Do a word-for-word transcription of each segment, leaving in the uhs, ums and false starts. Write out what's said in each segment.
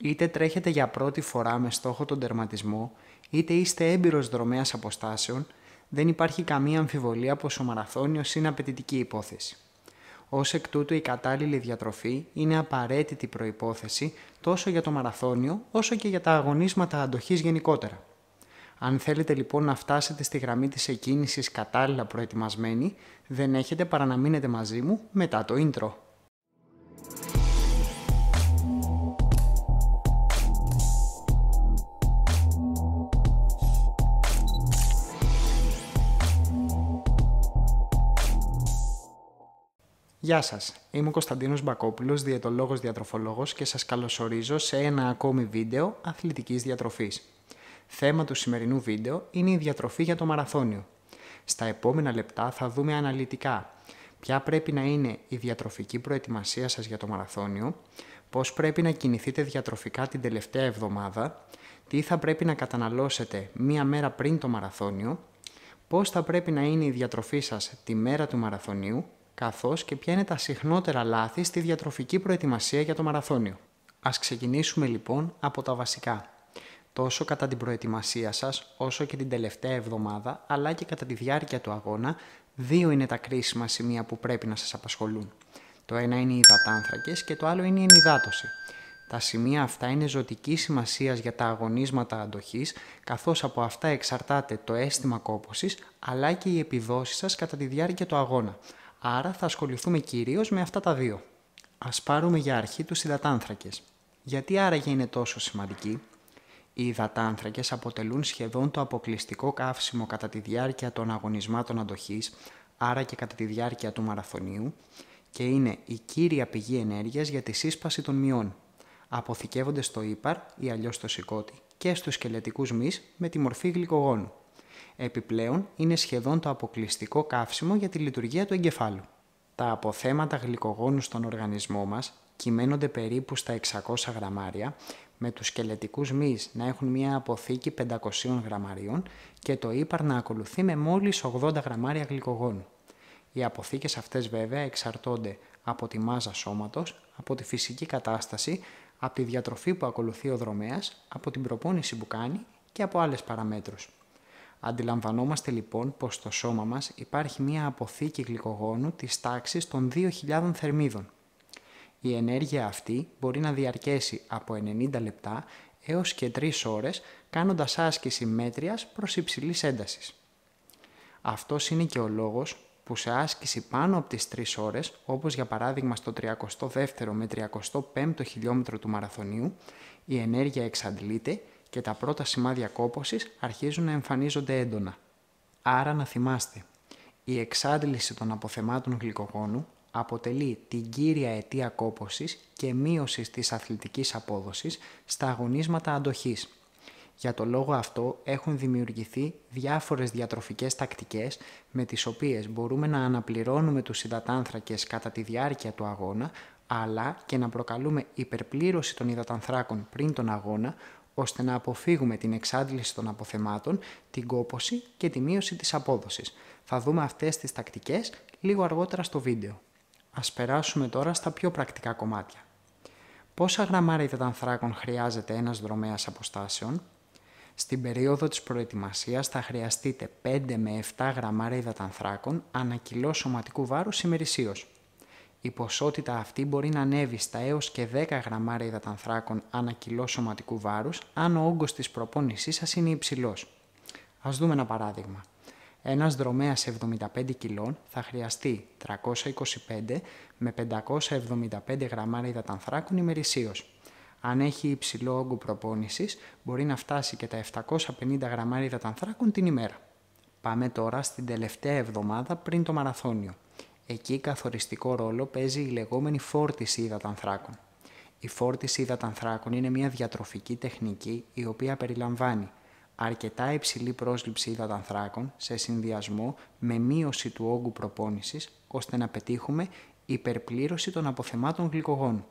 Είτε τρέχετε για πρώτη φορά με στόχο τον τερματισμό, είτε είστε έμπειρος δρομέας αποστάσεων, δεν υπάρχει καμία αμφιβολία πως ο μαραθώνιος είναι απαιτητική υπόθεση. Ως εκ τούτου, η κατάλληλη διατροφή είναι απαραίτητη προϋπόθεση τόσο για το μαραθώνιο όσο και για τα αγωνίσματα αντοχής γενικότερα. Αν θέλετε λοιπόν να φτάσετε στη γραμμή της εκκίνησης κατάλληλα προετοιμασμένοι, δεν έχετε παρά να μείνετε μαζί μου μετά το intro. Γεια σας, είμαι ο Κωνσταντίνος Μπακόπουλος, διαιτολόγος διατροφολόγος και σας καλωσορίζω σε ένα ακόμη βίντεο αθλητικής διατροφής. Θέμα του σημερινού βίντεο είναι η διατροφή για το μαραθώνιο. Στα επόμενα λεπτά θα δούμε αναλυτικά ποια πρέπει να είναι η διατροφική προετοιμασία σας για το μαραθώνιο, πώς πρέπει να κινηθείτε διατροφικά την τελευταία εβδομάδα, τι θα πρέπει να καταναλώσετε μία μέρα πριν το μαραθώνιο, πώς θα πρέπει να είναι η διατροφή σας τη μέρα του μαραθωνίου, καθώς και ποια είναι τα συχνότερα λάθη στη διατροφική προετοιμασία για το μαραθώνιο. Ας ξεκινήσουμε λοιπόν από τα βασικά. Τόσο κατά την προετοιμασία σας, όσο και την τελευταία εβδομάδα, αλλά και κατά τη διάρκεια του αγώνα, δύο είναι τα κρίσιμα σημεία που πρέπει να σας απασχολούν. Το ένα είναι οι υδατάνθρακες και το άλλο είναι η ενυδάτωση. Τα σημεία αυτά είναι ζωτικής σημασίας για τα αγωνίσματα αντοχής, καθώς από αυτά εξαρτάται το αίσθημα κόπωσης, αλλά και οι επιδόσεις σας κατά τη διάρκεια του αγώνα. Άρα θα ασχοληθούμε κυρίως με αυτά τα δύο. Ας πάρουμε για αρχή τους υδατάνθρακες. Γιατί άραγε είναι τόσο σημαντικοί? Οι υδατάνθρακες αποτελούν σχεδόν το αποκλειστικό καύσιμο κατά τη διάρκεια των αγωνισμάτων αντοχής, άρα και κατά τη διάρκεια του μαραθωνίου, και είναι η κύρια πηγή ενέργειας για τη σύσπαση των μειών. Αποθηκεύονται στο ύπαρ ή αλλιώς στο σηκώτη και στους σκελετικούς μυς με τη μορφή γλυκογόνου. Επιπλέον, είναι σχεδόν το αποκλειστικό καύσιμο για τη λειτουργία του εγκεφάλου. Τα αποθέματα γλυκογόνου στον οργανισμό μας κυμαίνονται περίπου στα εξακόσια γραμμάρια, με τους σκελετικούς μυς να έχουν μια αποθήκη πεντακοσίων γραμμαρίων και το ύπαρ να ακολουθεί με μόλις ογδόντα γραμμάρια γλυκογόνου. Οι αποθήκες αυτές βέβαια εξαρτώνται από τη μάζα σώματος, από τη φυσική κατάσταση, από τη διατροφή που ακολουθεί ο δρομέας, από την προπόνηση που κάνει και από άλλες παραμέτρους. Αντιλαμβανόμαστε λοιπόν πως στο σώμα μας υπάρχει μια αποθήκη γλυκογόνου της τάξης των δύο χιλιάδων θερμίδων. Η ενέργεια αυτή μπορεί να διαρκέσει από ενενήντα λεπτά έως και τρεις ώρες, κάνοντας άσκηση μέτριας προς υψηλής έντασης. Αυτός είναι και ο λόγος που σε άσκηση πάνω από τις τρεις ώρες, όπως για παράδειγμα στο τριακοστό δεύτερο με τριακοστό πέμπτο χιλιόμετρο του μαραθωνίου, η ενέργεια εξαντλείται και τα πρώτα σημάδια κόπωσης αρχίζουν να εμφανίζονται έντονα. Άρα να θυμάστε, η εξάντληση των αποθεμάτων γλυκογόνου αποτελεί την κύρια αιτία κόπωσης και μείωσης της αθλητικής απόδοσης στα αγωνίσματα αντοχής. Για το λόγο αυτό έχουν δημιουργηθεί διάφορες διατροφικές τακτικές με τις οποίες μπορούμε να αναπληρώνουμε τους υδατάνθρακες κατά τη διάρκεια του αγώνα, αλλά και να προκαλούμε υπερπλήρωση των υδατανθράκων πριν τον αγώνα, ώστε να αποφύγουμε την εξάντληση των αποθεμάτων, την κόπωση και τη μείωση της απόδοσης. Θα δούμε αυτές τις τακτικές λίγο αργότερα στο βίντεο. Ας περάσουμε τώρα στα πιο πρακτικά κομμάτια. Πόσα γραμμάρια υδατανθράκων χρειάζεται ένας δρομέας αποστάσεων? Στην περίοδο της προετοιμασίας θα χρειαστείτε πέντε με επτά γραμμάρια υδατανθράκων ανά κιλό σωματικού βάρους ημερησίως. Η ποσότητα αυτή μπορεί να ανέβει στα έως και δέκα γραμμάρια υδατανθράκων ανά κιλό σωματικού βάρους, αν ο όγκος της προπόνησής σας είναι υψηλός. Ας δούμε ένα παράδειγμα. Ένας δρομέας εβδομήντα πέντε κιλών θα χρειαστεί τριακόσια είκοσι πέντε με πεντακόσια εβδομήντα πέντε γραμμάρια υδατανθράκων ημερησίως. Αν έχει υψηλό όγκο προπόνησης, μπορεί να φτάσει και τα επτακόσια πενήντα γραμμάρια υδατανθράκων την ημέρα. Πάμε τώρα στην τελευταία εβδομάδα πριν το μαραθώνιο. Εκεί καθοριστικό ρόλο παίζει η λεγόμενη φόρτιση υδατανθράκων. Η φόρτιση υδατανθράκων είναι μια διατροφική τεχνική η οποία περιλαμβάνει αρκετά υψηλή πρόσληψη υδατανθράκων σε συνδυασμό με μείωση του όγκου προπόνησης, ώστε να πετύχουμε υπερπλήρωση των αποθεμάτων γλυκογόνου.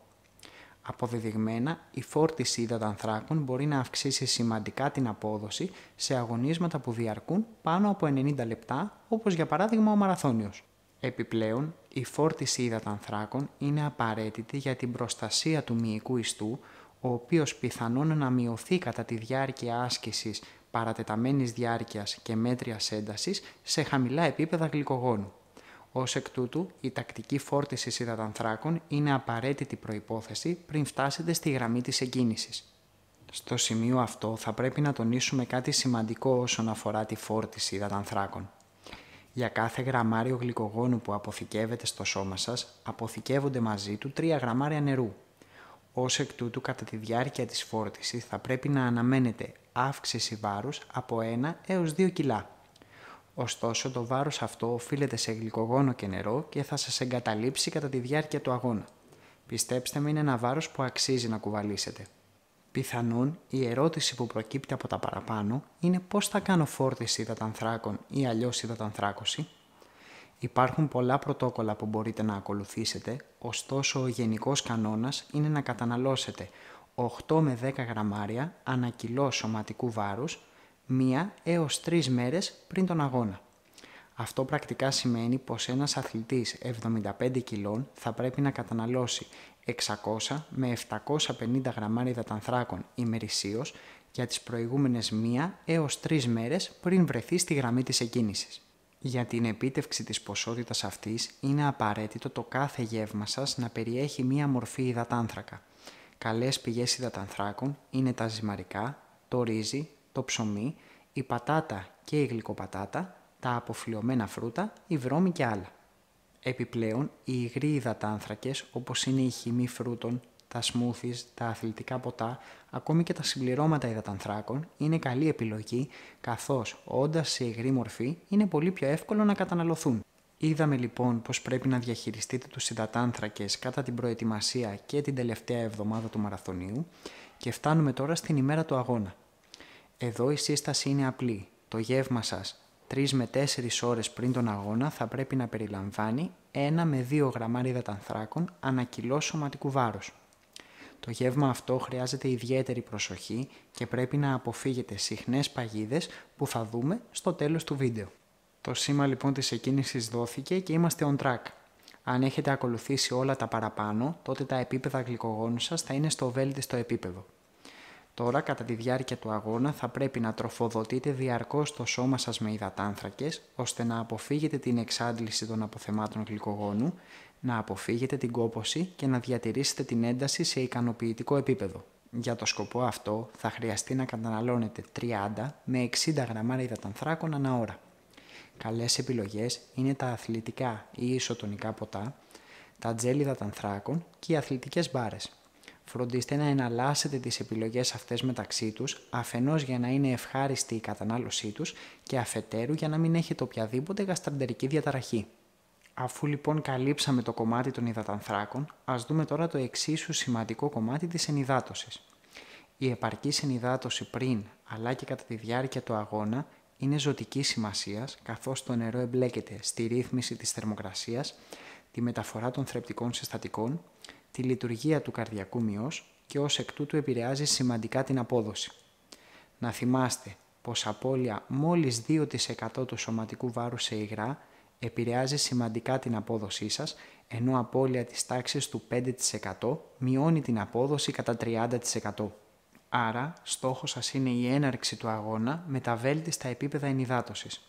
Αποδεδειγμένα, η φόρτιση υδατανθράκων μπορεί να αυξήσει σημαντικά την απόδοση σε αγωνίσματα που διαρκούν πάνω από ενενήντα λεπτά, όπως για παράδειγμα ο μαραθώνιος. Επιπλέον, η φόρτιση υδατανθράκων είναι απαραίτητη για την προστασία του μυϊκού ιστού, ο οποίος πιθανόν να μειωθεί κατά τη διάρκεια άσκησης παρατεταμένης διάρκειας και μέτριας έντασης σε χαμηλά επίπεδα γλυκογόνου. Ως εκ τούτου, η τακτική φόρτιση υδατανθράκων είναι απαραίτητη προϋπόθεση πριν φτάσετε στη γραμμή της εγκίνησης. Στο σημείο αυτό θα πρέπει να τονίσουμε κάτι σημαντικό όσον αφορά τη φόρτιση υδατανθράκων. Για κάθε γραμμάριο γλυκογόνου που αποθηκεύεται στο σώμα σας, αποθηκεύονται μαζί του τρία γραμμάρια νερού. Ως εκ τούτου, κατά τη διάρκεια της φόρτισης θα πρέπει να αναμένετε αύξηση βάρους από ένα έως δύο κιλά. Ωστόσο, το βάρος αυτό οφείλεται σε γλυκογόνο και νερό και θα σας εγκαταλείψει κατά τη διάρκεια του αγώνα. Πιστέψτε με, είναι ένα βάρος που αξίζει να κουβαλήσετε. Πιθανόν, η ερώτηση που προκύπτει από τα παραπάνω είναι πώς θα κάνω φόρτιση υδατανθράκων ή αλλιώς υδατανθράκωση. Υπάρχουν πολλά πρωτόκολλα που μπορείτε να ακολουθήσετε, ωστόσο ο γενικός κανόνας είναι να καταναλώσετε οκτώ με δέκα γραμμάρια ανά κιλό σωματικού βάρους μία έως τρεις μέρες πριν τον αγώνα. Αυτό πρακτικά σημαίνει πως ένας αθλητής εβδομήντα πέντε κιλών θα πρέπει να καταναλώσει εξακόσια με επτακόσια πενήντα γραμμάρια υδατανθράκων ημερησίως για τις προηγούμενες μία έως τρεις μέρες πριν βρεθεί στη γραμμή της εκκίνησης. Για την επίτευξη της ποσότητας αυτής είναι απαραίτητο το κάθε γεύμα σας να περιέχει μία μορφή υδατάνθρακα. Καλές πηγές υδατανθράκων είναι τα ζυμαρικά, το ρύζι, το ψωμί, η πατάτα και η γλυκοπατάτα, τα αποφλιωμένα φρούτα, η βρώμη και άλλα. Επιπλέον, οι υγροί υδατάνθρακες, όπως είναι η χυμή φρούτων, τα σμούθις, τα αθλητικά ποτά, ακόμη και τα συμπληρώματα υδατανθράκων, είναι καλή επιλογή, καθώς όντας σε υγρή μορφή είναι πολύ πιο εύκολο να καταναλωθούν. Είδαμε λοιπόν πως πρέπει να διαχειριστείτε τους υδατάνθρακες κατά την προετοιμασία και την τελευταία εβδομάδα του μαραθωνίου και φτάνουμε τώρα στην ημέρα του αγώνα. Εδώ η σύσταση είναι απλή. Το γεύμα σας τρεις με τέσσερις ώρες πριν τον αγώνα θα πρέπει να περιλαμβάνει ένα με δύο γραμμάρια υδατανθράκων ανά κιλό σωματικού βάρους. Το γεύμα αυτό χρειάζεται ιδιαίτερη προσοχή και πρέπει να αποφύγετε συχνές παγίδες που θα δούμε στο τέλος του βίντεο. Το σήμα λοιπόν της εκκίνησης δόθηκε και είμαστε on track. Αν έχετε ακολουθήσει όλα τα παραπάνω, τότε τα επίπεδα γλυκογόνου σας θα είναι στο βέλτιστο επίπεδο. Τώρα, κατά τη διάρκεια του αγώνα, θα πρέπει να τροφοδοτείτε διαρκώς το σώμα σας με υδατάνθρακες, ώστε να αποφύγετε την εξάντληση των αποθεμάτων γλυκογόνου, να αποφύγετε την κόπωση και να διατηρήσετε την ένταση σε ικανοποιητικό επίπεδο. Για το σκοπό αυτό, θα χρειαστεί να καταναλώνετε τριάντα με εξήντα γραμμάρια υδατανθράκων ανά ώρα. Καλές επιλογές είναι τα αθλητικά ή ισοτονικά ποτά, τα τζέλ υδατανθράκων και οι αθλητικές μπάρες. Φροντίστε να εναλλάσσετε τις επιλογές αυτές μεταξύ τους, αφενός για να είναι ευχάριστη η κατανάλωσή τους και αφετέρου για να μην έχετε οποιαδήποτε γαστρεντερική διαταραχή. Αφού λοιπόν καλύψαμε το κομμάτι των υδατανθράκων, ας δούμε τώρα το εξίσου σημαντικό κομμάτι της ενυδάτωσης. Η επαρκής ενυδάτωση πριν αλλά και κατά τη διάρκεια του αγώνα είναι ζωτικής σημασίας, καθώς το νερό εμπλέκεται στη ρύθμιση της θερμοκρασίας, τη μεταφορά των θρεπτικών συστατικών, τη λειτουργία του καρδιακού μυός και ως εκ τούτου επηρεάζει σημαντικά την απόδοση. Να θυμάστε πως απώλεια μόλις δύο τοις εκατό του σωματικού βάρους σε υγρά επηρεάζει σημαντικά την απόδοσή σας, ενώ απώλεια της τάξης του πέντε τοις εκατό μειώνει την απόδοση κατά τριάντα τοις εκατό. Άρα, στόχος σας είναι η έναρξη του αγώνα με τα βέλτιστα επίπεδα ενυδάτωσης.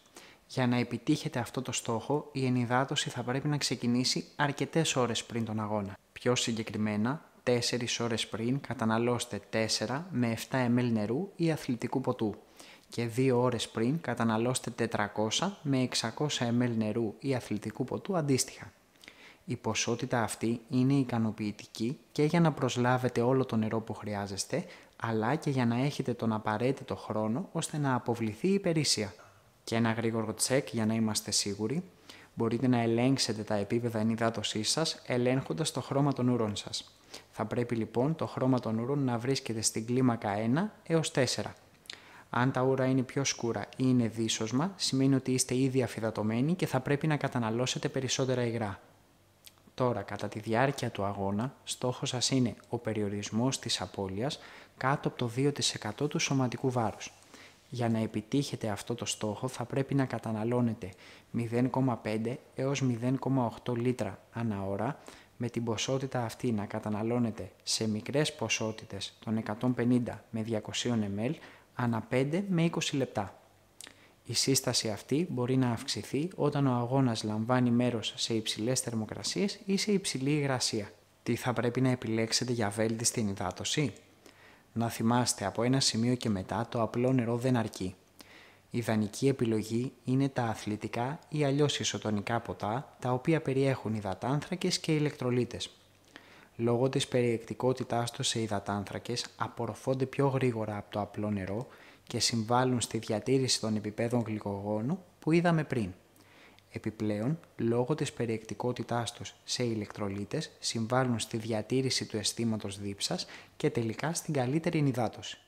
Για να επιτύχετε αυτό το στόχο, η ενυδάτωση θα πρέπει να ξεκινήσει αρκετές ώρες πριν τον αγώνα. Πιο συγκεκριμένα, τέσσερις ώρες πριν καταναλώστε τέσσερα με επτά ml νερού ή αθλητικού ποτού και δύο ώρες πριν καταναλώστε τετρακόσια με εξακόσια ml νερού ή αθλητικού ποτού αντίστοιχα. Η ποσότητα αυτή είναι ικανοποιητική και για να προσλάβετε όλο το νερό που χρειάζεστε, αλλά και για να έχετε τον απαραίτητο χρόνο ώστε να αποβληθεί η υπερήσια. Και ένα γρήγορο τσεκ για να είμαστε σίγουροι. Μπορείτε να ελέγξετε τα επίπεδα ενυδάτωσής σας ελέγχοντας το χρώμα των ούρων σας. Θα πρέπει λοιπόν το χρώμα των ούρων να βρίσκεται στην κλίμακα ένα έως τέσσερα. Αν τα ούρα είναι πιο σκούρα ή είναι δύσοσμα, σημαίνει ότι είστε ήδη αφυδατωμένοι και θα πρέπει να καταναλώσετε περισσότερα υγρά. Τώρα, κατά τη διάρκεια του αγώνα, στόχος σας είναι ο περιορισμός της απώλειας κάτω από το δύο τοις εκατό του σωματικού βάρους. Για να επιτύχετε αυτό το στόχο θα πρέπει να καταναλώνετε μηδέν κόμμα πέντε έως μηδέν κόμμα οκτώ λίτρα ανά ώρα με την ποσότητα αυτή να καταναλώνεται σε μικρές ποσότητες των εκατόν πενήντα με διακόσια μιλιλίτρα ανά πέντε με είκοσι λεπτά. Η σύσταση αυτή μπορεί να αυξηθεί όταν ο αγώνας λαμβάνει μέρος σε υψηλές θερμοκρασίες ή σε υψηλή υγρασία. Τι θα πρέπει να επιλέξετε για βέλτιστη ενυδάτωση? Να θυμάστε, από ένα σημείο και μετά το απλό νερό δεν αρκεί. Η ιδανική επιλογή είναι τα αθλητικά ή αλλιώς ισοτονικά ποτά, τα οποία περιέχουν υδατάνθρακες και ηλεκτρολίτες. Λόγω της περιεκτικότητάς τους σε υδατάνθρακες, απορροφώνται πιο γρήγορα από το απλό νερό και συμβάλλουν στη διατήρηση των επιπέδων γλυκογόνου που είδαμε πριν. Επιπλέον, λόγω της περιεκτικότητάς τους σε ηλεκτρολίτες, συμβάλλουν στη διατήρηση του αισθήματος δίψας και τελικά στην καλύτερη ενυδάτωση.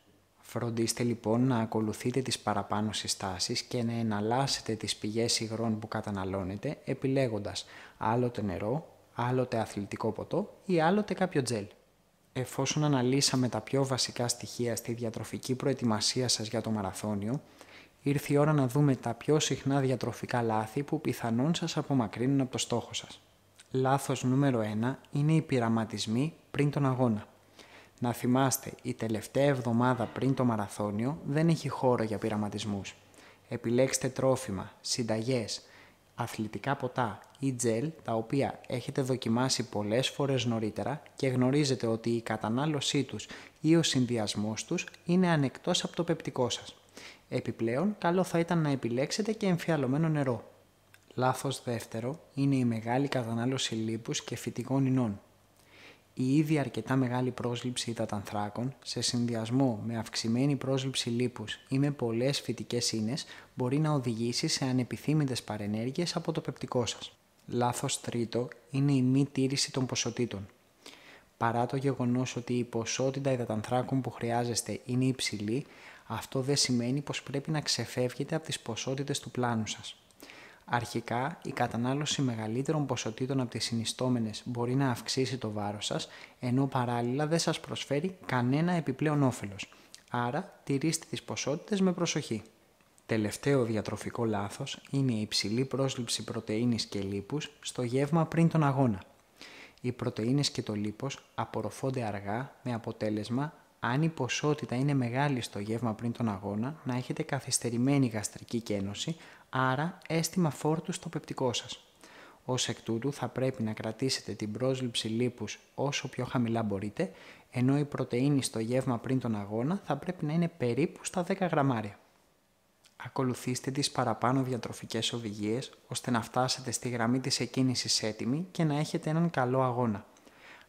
Φροντίστε λοιπόν να ακολουθείτε τις παραπάνω συστάσεις και να εναλλάσσετε τις πηγές υγρών που καταναλώνετε, επιλέγοντας άλλοτε νερό, άλλοτε αθλητικό ποτό ή άλλοτε κάποιο τζέλ. Εφόσον αναλύσαμε τα πιο βασικά στοιχεία στη διατροφική προετοιμασία σας για το μαραθώνιο, ήρθε η ώρα να δούμε τα πιο συχνά διατροφικά λάθη που πιθανόν σας απομακρύνουν από το στόχο σας. Λάθος νούμερο ένα είναι οι πειραματισμοί πριν τον αγώνα. Να θυμάστε, η τελευταία εβδομάδα πριν το μαραθώνιο δεν έχει χώρο για πειραματισμούς. Επιλέξτε τρόφιμα, συνταγές, αθλητικά ποτά ή τζέλ, τα οποία έχετε δοκιμάσει πολλές φορές νωρίτερα και γνωρίζετε ότι η κατανάλωσή τους ή ο συνδυασμός τους είναι ανεκτός από το πεπτικό σας. Επιπλέον, καλό θα ήταν να επιλέξετε και εμφιαλωμένο νερό. Λάθος δεύτερο είναι η μεγάλη κατανάλωση λίπους και φυτικών ινών. Η ήδη αρκετά μεγάλη πρόσληψη υδατανθράκων, σε συνδυασμό με αυξημένη πρόσληψη λίπους ή με πολλές φυτικές ίνες, μπορεί να οδηγήσει σε ανεπιθύμητες παρενέργειες από το πεπτικό σας. Λάθος τρίτο είναι η μη τήρηση των ποσοτήτων. Παρά το γεγονός ότι η ποσότητα υδατανθράκων που χρειάζεστε είναι υψηλή, αυτό δεν σημαίνει πως πρέπει να ξεφεύγετε από τις ποσότητες του πλάνου σας. Αρχικά, η κατανάλωση μεγαλύτερων ποσοτήτων από τις συνιστόμενες μπορεί να αυξήσει το βάρος σας, ενώ παράλληλα δεν σας προσφέρει κανένα επιπλέον όφελος. Άρα, τηρήστε τις ποσότητες με προσοχή. Τελευταίο διατροφικό λάθος είναι η υψηλή πρόσληψη πρωτεΐνης και λίπους στο γεύμα πριν τον αγώνα. Οι πρωτεΐνες και το λίπος απορροφώνται αργά, με αποτέλεσμα, αν η ποσότητα είναι μεγάλη στο γεύμα πριν τον αγώνα, να έχετε καθυστερημένη γαστρική κένωση, άρα αίσθημα φόρτου στο πεπτικό σας. Ως εκ τούτου θα πρέπει να κρατήσετε την πρόσληψη λίπους όσο πιο χαμηλά μπορείτε, ενώ η πρωτεΐνη στο γεύμα πριν τον αγώνα θα πρέπει να είναι περίπου στα δέκα γραμμάρια. Ακολουθήστε τις παραπάνω διατροφικές οδηγίες, ώστε να φτάσετε στη γραμμή της εκκίνησης έτοιμη και να έχετε έναν καλό αγώνα.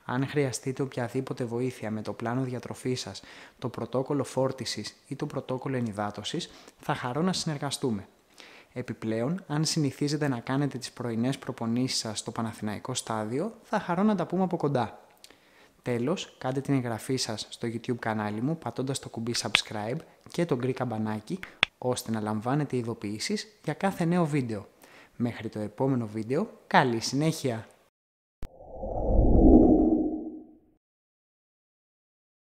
Αν χρειαστείτε οποιαδήποτε βοήθεια με το πλάνο διατροφής σας, το πρωτόκολλο φόρτισης ή το πρωτόκολλο ενυδάτωσης, θα χαρώ να συνεργαστούμε. Επιπλέον, αν συνηθίζετε να κάνετε τις πρωινές προπονήσεις σας στο Παναθηναϊκό Στάδιο, θα χαρώ να τα πούμε από κοντά. Τέλος, κάντε την εγγραφή σας στο YouTube κανάλι μου πατώντας το κουμπί subscribe και το γκρι καμπανάκι, ώστε να λαμβάνετε ειδοποιήσεις για κάθε νέο βίντεο. Μέχρι το επόμενο βίντεο, καλή συνέχεια!